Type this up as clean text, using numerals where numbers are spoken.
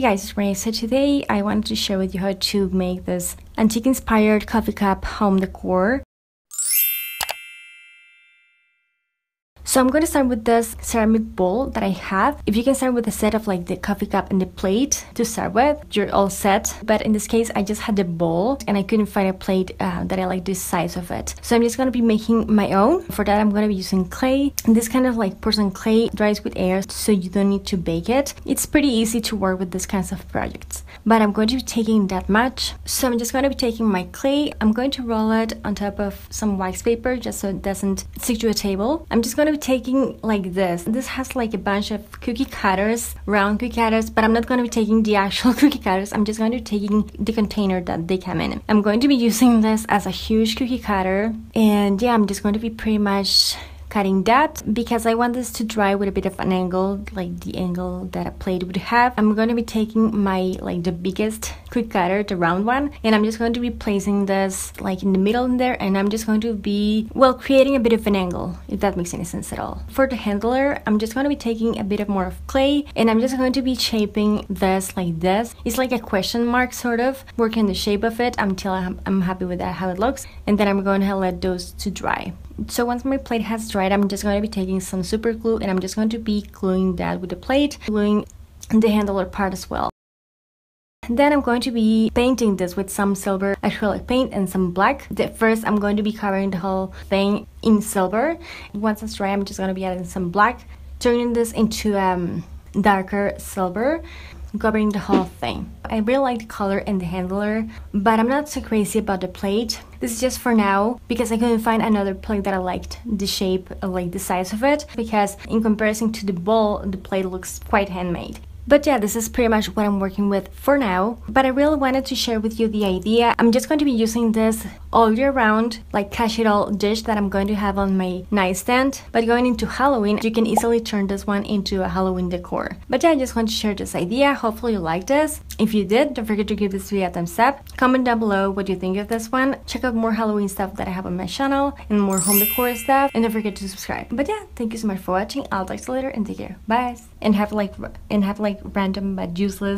Hey guys, it's Renee. So today I wanted to share with you how to make this antique inspired coffee cup home decor. So I'm going to start with this ceramic bowl that I have. If you can start with a set of like the coffee cup and the plate to start with, you're all set. But in this case, I just had the bowl and I couldn't find a plate that I like the size of it. So I'm just going to be making my own. For that, I'm going to be using clay. And this kind of like porcelain clay dries with air, so you don't need to bake it. It's pretty easy to work with these kinds of projects. But I'm going to be taking that much. So I'm just going to be taking my clay. I'm going to roll it on top of some wax paper just so it doesn't stick to a table. I'm just going to be taking like this has like a bunch of cookie cutters, round cookie cutters, but I'm not going to be taking the actual cookie cutters. I'm just going to be taking the container that they come in. I'm going to be using this as a huge cookie cutter, and yeah, I'm just going to be pretty much cutting that because I want this to dry with a bit of an angle, like the angle that a plate would have. I'm going to be taking my like the biggest cookie cutter, the round one, and I'm just going to be placing this like in the middle in there, and I'm just going to be creating a bit of an angle, if that makes any sense at all. For the handler, I'm just going to be taking a bit of more of clay, and I'm just going to be shaping this like this. It's like a question mark sort of, working the shape of it until I'm happy with that how it looks, and then I'm going to let those to dry. So once my plate has dried, I'm just going to be taking some super glue and I'm just going to be gluing that with the plate, gluing the handler part as well. And then I'm going to be painting this with some silver acrylic paint and some black. First, I'm going to be covering the whole thing in silver. Once it's dry, I'm just going to be adding some black, turning this into darker silver, covering the whole thing. I really like the color and the handler, but I'm not so crazy about the plate. This is just for now because I couldn't find another plate that I liked the shape, like the size of it, because in comparison to the bowl, the plate looks quite handmade. But yeah, this is pretty much what I'm working with for now. But I really wanted to share with you the idea. I'm just going to be using this all year round, like cash it all dish that I'm going to have on my nightstand. But going into Halloween, you can easily turn this one into a Halloween decor. But yeah, I just want to share this idea. Hopefully you liked this. If you did, don't forget to give this video a thumbs up. Comment down below what you think of this one. Check out more Halloween stuff that I have on my channel and more home decor stuff. And don't forget to subscribe. But yeah, thank you so much for watching. I'll talk to you later and take care. Bye. And have like random but useful.